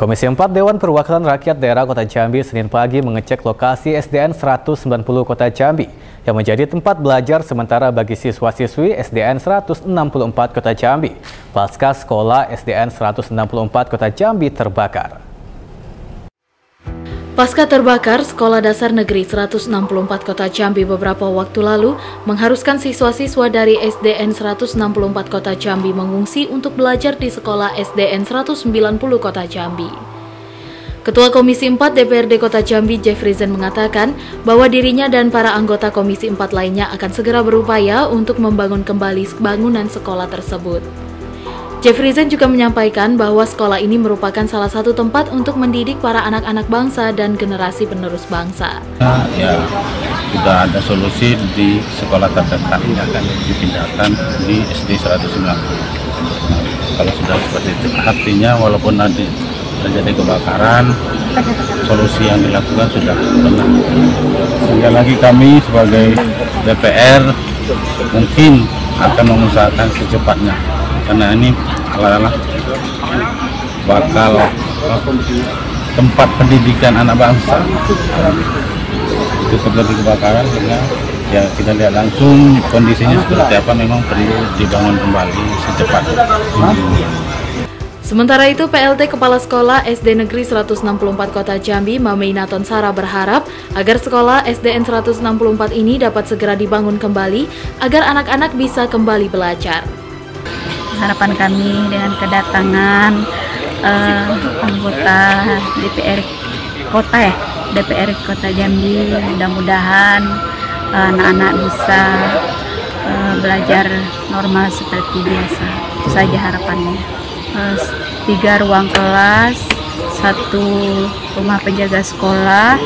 Komisi IV Dewan Perwakilan Rakyat Daerah Kota Jambi Senin pagi mengecek lokasi SDN 160 Kota Jambi yang menjadi tempat belajar sementara bagi siswa-siswi SDN 164 Kota Jambi pasca sekolah SDN 164 Kota Jambi terbakar. Pasca terbakar, Sekolah Dasar Negeri 164 Kota Jambi beberapa waktu lalu mengharuskan siswa-siswa dari SDN 164 Kota Jambi mengungsi untuk belajar di sekolah SDN 190 Kota Jambi. Ketua Komisi IV DPRD Kota Jambi, Jefrizen, mengatakan bahwa dirinya dan para anggota Komisi IV lainnya akan segera berupaya untuk membangun kembali bangunan sekolah tersebut. Jefrizen juga menyampaikan bahwa sekolah ini merupakan salah satu tempat untuk mendidik para anak-anak bangsa dan generasi penerus bangsa. Ya, sudah ada solusi di sekolah terdekat yang akan dipindahkan di SD 190. Kalau sudah seperti itu, artinya walaupun nanti terjadi kebakaran, solusi yang dilakukan sudah benar. Sehingga lagi kami sebagai DPR mungkin akan mengusahakan secepatnya. Karena ini adalah bakal tempat pendidikan anak bangsa. Itu sebelum kebakaran, ya kita lihat langsung kondisinya seperti apa, memang perlu dibangun kembali secepatnya. Sementara itu, PLT Kepala Sekolah SD Negeri 164 Kota Jambi, Mameinaton Sara, berharap agar sekolah SDN 164 ini dapat segera dibangun kembali agar anak-anak bisa kembali belajar. Harapan kami dengan kedatangan anggota DPR Kota Jambi, mudah-mudahan anak-anak bisa belajar normal seperti biasa. Itu saja harapannya. 3 ruang kelas, 1 rumah penjaga sekolah,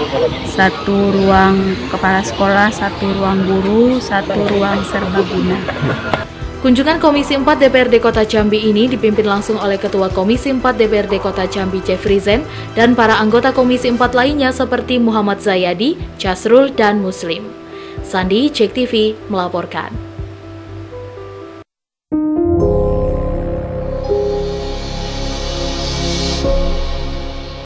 1 ruang kepala sekolah, 1 ruang guru, 1 ruang serbaguna. Kunjungan Komisi IV DPRD Kota Jambi ini dipimpin langsung oleh Ketua Komisi IV DPRD Kota Jambi, Jefrizen, dan para anggota Komisi IV lainnya seperti Muhammad Zayadi, Chasrul, dan Muslim. Sandi Cek TV melaporkan.